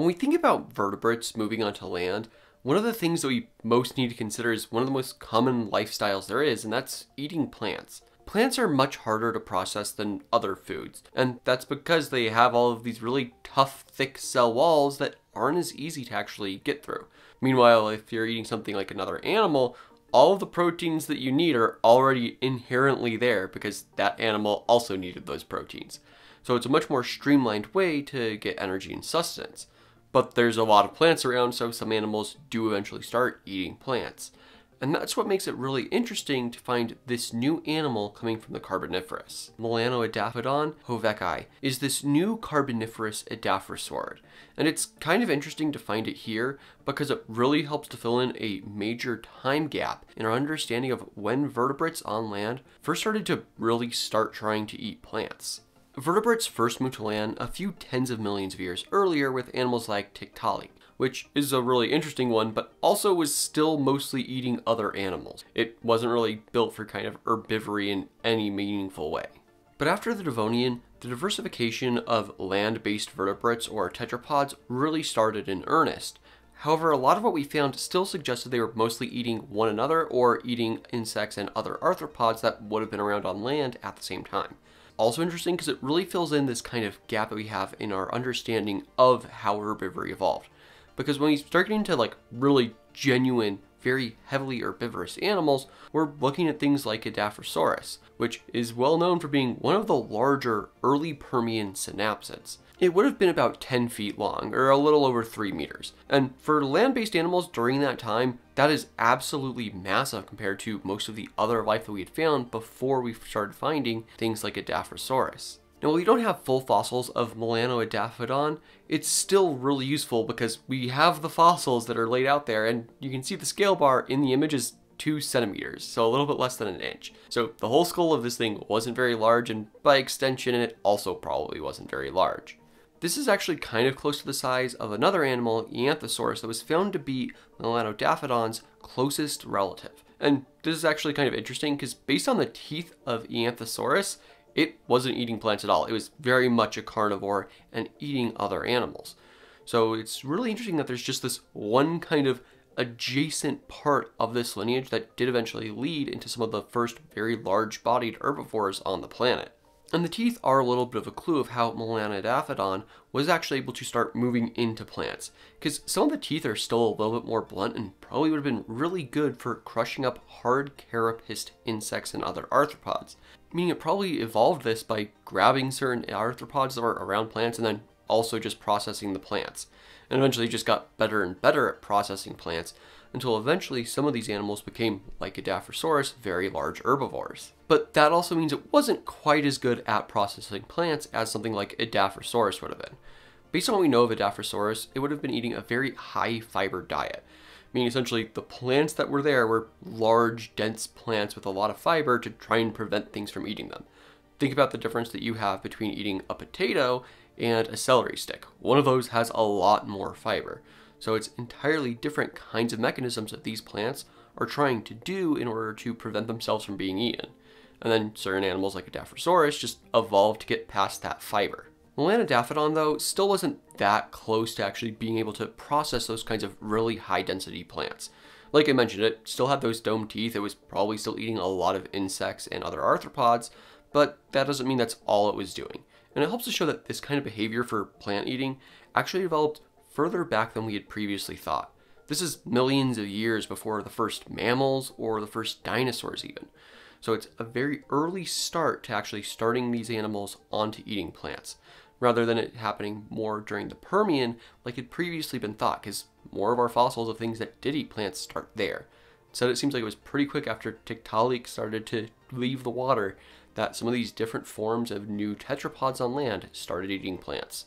When we think about vertebrates moving onto land, one of the things that we most need to consider is one of the most common lifestyles there is, and that's eating plants. Plants are much harder to process than other foods, and that's because they have all of these really tough, thick cell walls that aren't as easy to actually get through. Meanwhile, if you're eating something like another animal, all of the proteins that you need are already inherently there because that animal also needed those proteins. So it's a much more streamlined way to get energy and sustenance. But there's a lot of plants around, so some animals do eventually start eating plants. And that's what makes it really interesting to find this new animal coming from the Carboniferous. Melanedaphodon hovecci is this new Carboniferous edaphosaur. And it's kind of interesting to find it here because it really helps to fill in a major time gap in our understanding of when vertebrates on land first started to really start trying to eat plants. Vertebrates first moved to land a few tens of millions of years earlier with animals like Tiktaalik, which is a really interesting one, but also was still mostly eating other animals. It wasn't really built for kind of herbivory in any meaningful way. But after the Devonian, the diversification of land-based vertebrates or tetrapods really started in earnest. However, a lot of what we found still suggested they were mostly eating one another or eating insects and other arthropods that would have been around on land at the same time. Also interesting because it really fills in this kind of gap that we have in our understanding of how herbivory evolved. Because when we start getting into like really genuine, very heavily herbivorous animals, we're looking at things like Edaphosaurus, which is well known for being one of the larger early Permian synapsids. It would have been about 10 feet long, or a little over 3 meters. And for land-based animals during that time, that is absolutely massive compared to most of the other life that we had found before we started finding things like Edaphosaurus. Now, while we don't have full fossils of Melanedaphodon, it's still really useful because we have the fossils that are laid out there, and you can see the scale bar in the image is 2 centimeters, so a little bit less than an inch. So the whole skull of this thing wasn't very large, and by extension, it also probably wasn't very large. This is actually kind of close to the size of another animal, Ianthasaurus, that was found to be Melanedaphodon's closest relative. And this is actually kind of interesting because based on the teeth of Ianthasaurus, it wasn't eating plants at all. It was very much a carnivore and eating other animals. So it's really interesting that there's just this one kind of adjacent part of this lineage that did eventually lead into some of the first very large-bodied herbivores on the planet. And the teeth are a little bit of a clue of how Melanedaphodon was actually able to start moving into plants, because some of the teeth are still a little bit more blunt and probably would have been really good for crushing up hard carapaced insects and other arthropods, meaning it probably evolved this by grabbing certain arthropods that were around plants and then also just processing the plants, and eventually just got better and better at processing plants, until eventually some of these animals became, like Edaphosaurus, very large herbivores. But that also means it wasn't quite as good at processing plants as something like Edaphosaurus would have been. Based on what we know of Edaphosaurus, it would have been eating a very high fiber diet, meaning essentially the plants that were there were large, dense plants with a lot of fiber to try and prevent things from eating them. Think about the difference that you have between eating a potato and a celery stick. One of those has a lot more fiber. So it's entirely different kinds of mechanisms that these plants are trying to do in order to prevent themselves from being eaten. And then certain animals like Edaphosaurus just evolved to get past that fiber. Melanedaphodon, though, still wasn't that close to actually being able to process those kinds of really high density plants. Like I mentioned, it still had those domed teeth. It was probably still eating a lot of insects and other arthropods, but that doesn't mean that's all it was doing. And it helps to show that this kind of behavior for plant eating actually developed further back than we had previously thought. This is millions of years before the first mammals or the first dinosaurs even. So it's a very early start to actually starting these animals onto eating plants, rather than it happening more during the Permian like had previously been thought, because more of our fossils of things that did eat plants start there. So it seems like it was pretty quick after Tiktaalik started to leave the water that some of these different forms of new tetrapods on land started eating plants.